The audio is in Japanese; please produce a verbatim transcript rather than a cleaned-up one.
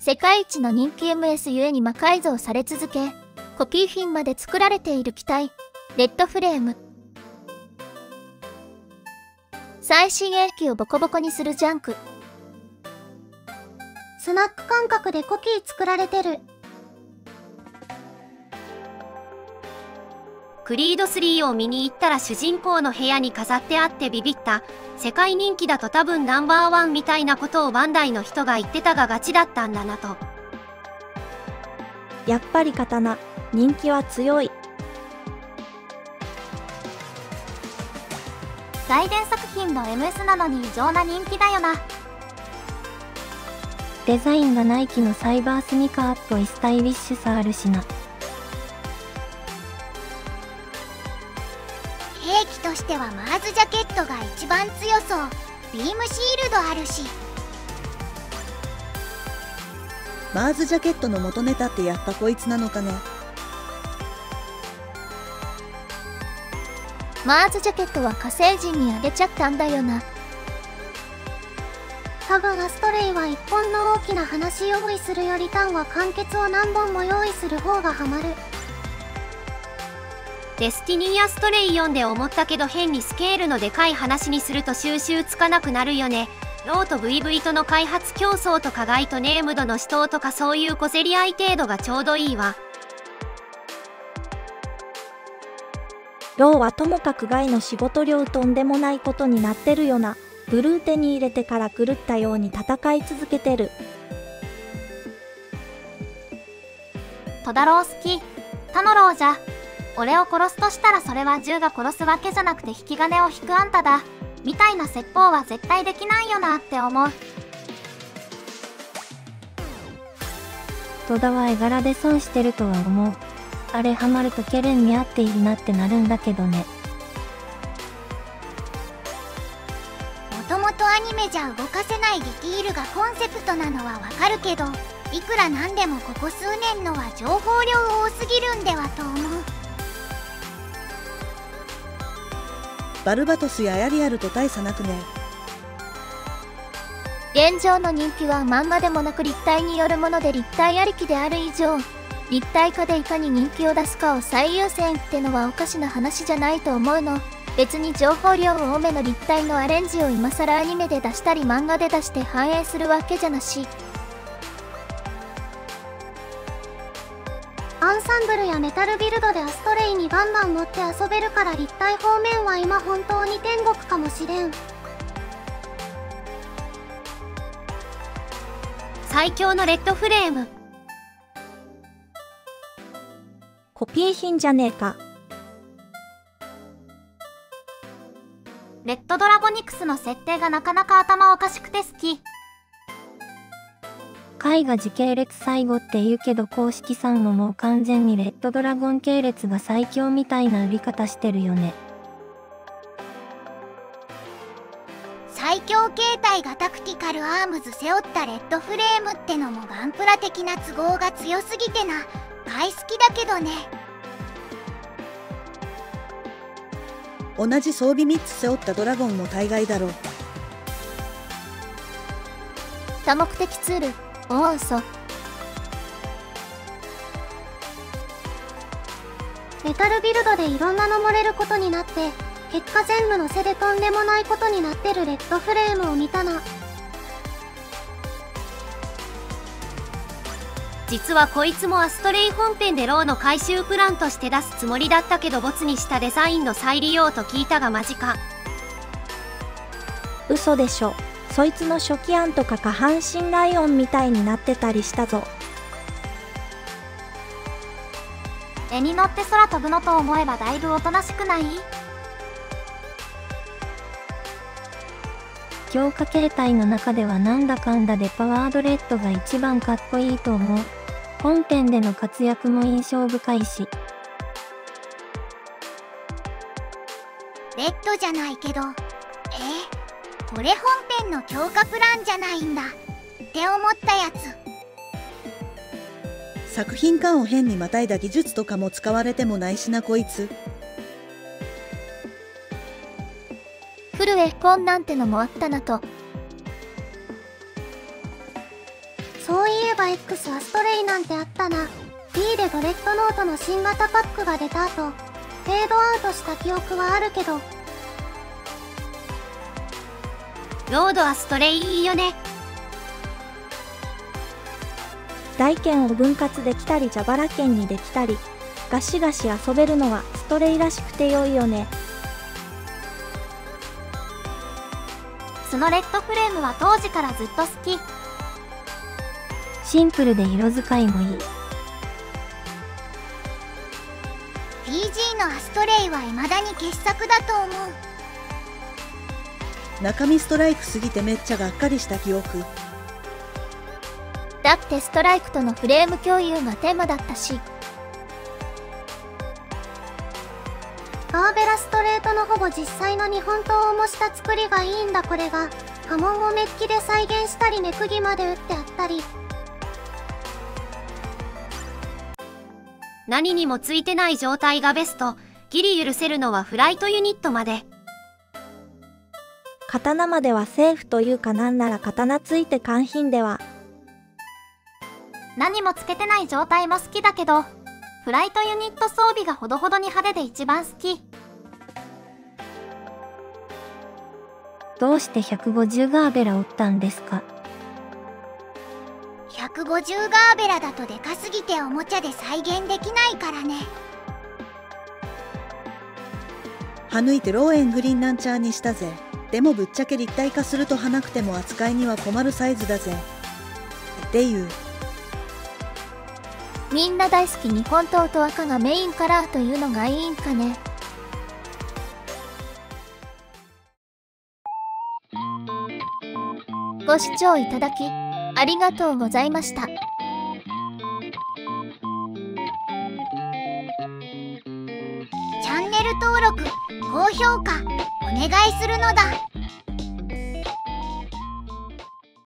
世界一の人気 エムエス ゆえに魔改造され続け、コピー品まで作られている機体、レッドフレーム。最新鋭機をボコボコにするジャンク。スナック感覚でコピー作られてる。クリードスリーを見に行ったら主人公の部屋に飾ってあってビビった。世界人気だと多分ナンバーワンみたいなことをバンダイの人が言ってたがガチだったんだなと。やっぱり刀、人気は強い。外伝作品の エムエス なのに異常な人気だよな。デザインがナイキのサイバースニカーっぽいスタイリッシュさあるしな。兵器としてはマーズジャケットが一番強そう。ビームシールドあるし。マーズジャケットの元ネタってやっぱこいつなのかね。マーズジャケットは火星人にあげちゃったんだよな。サガラストレイは一本の大きな話用意するより単は完結を何本も用意する方がハマる。デスティニーやストレイ読んで思ったけど変にスケールのでかい話にすると収集つかなくなるよね。ローと ブイブイ との開発競争とかガイとネームドの死闘とかそういう小競り合い程度がちょうどいいわ。ローはともかくガイの仕事量とんでもないことになってるよな。ブルー手に入れてから狂ったように戦い続けてる。トダロウ好き。タノロウじゃ。俺を殺すとしたらそれは銃が殺すわけじゃなくて引き金を引くあんただみたいな説法は絶対できないよなって思う。戸田は絵柄で損してるとは思う。あれハマるとケレンに合っていいなってなるんだけどね。もともとアニメじゃ動かせないディティールがコンセプトなのはわかるけど、いくらなんでもここ数年のは情報量多すぎるんではと思う。バルバトスやエアリアルと大差なくね。現状の人気は漫画でもなく立体によるもので立体ありきである以上、立体化でいかに人気を出すかを最優先ってのはおかしな話じゃないと思うの。別に情報量多めの立体のアレンジを今更アニメで出したり漫画で出して反映するわけじゃなし。アンサンブルやメタルビルドでアストレイにバンバン乗って遊べるから立体方面は今本当に天国かもしれん。最強のレッドフレーム。コピー品じゃねえか。レッドドラゴニクスの設定がなかなか頭おかしくて好き。回が時系列最後って言うけど公式さんももう完全にレッドドラゴン系列が最強みたいな売り方してるよね。最強形態がタクティカルアームズ背負ったレッドフレームってのもガンプラ的な都合が強すぎてな。大好きだけどね。同じ装備みっつ背負ったドラゴンも大概だろう。多目的ツールおおそ。メタルビルドでいろんなの漏れることになって結果全部のせでとんでもないことになってるレッドフレームを見たな。実はこいつもアストレイ本編でローの回収プランとして出すつもりだったけどボツにしたデザインの再利用と聞いたがマジか。嘘でしょ。そいつの初期案とか下半身ライオンみたいになってたりしたぞ。絵に乗って空飛ぶのと思えばだいぶおとなしくない？強化形態の中ではなんだかんだでパワードレッドが一番かっこいいと思う。本編での活躍も印象深いし。レッドじゃないけど、え？これ本編の強化プランじゃないんだって思ったやつ。作品間を変にまたいだ技術とかも使われてもないしなこいつ。フルエフコンなんてのもあったなと。そういえば X はストレイなんてあったな。 D でドレッドノートの新型パックが出た後、フェードアウトした記憶はあるけど。ロードはストレイいいよね。大県を分割できたり蛇腹県にできたり、ガシガシ遊べるのはストレイらしくて良いよね。スノレッドフレームは当時からずっと好き。シンプルで色使いもいい。 ピージー のアストレイは未だに傑作だと思う。中身ストライクすぎてめっちゃがっかりした記憶だって。ストライクとのフレーム共有がテーマだったし、アーベラストレートのほぼ実際の日本刀を模した作りがいいんだ。これが刃文をメッキで再現したり、目釘まで打ってあったり。何にもついてない状態がベスト。ギリ許せるのはフライトユニットまで。刀まではセーフというか、なんなら刀ついて完品では。何もつけてない状態も好きだけど、フライトユニット装備がほどほどに派手で一番好き。どうしてひゃくごじゅうガーベラ折ったんですか？ひゃくごじゅうガーベラだとでかすぎておもちゃで再現できないからね。はぬいてローエングリーンランチャーにしたぜ。でもぶっちゃけ立体化するとはなくても扱いには困るサイズだぜっていう。みんな大好き日本刀と赤がメインカラーというのがいいんかね。ご視聴いただきありがとうございました。チャンネル登録、高評価お願いするのだ。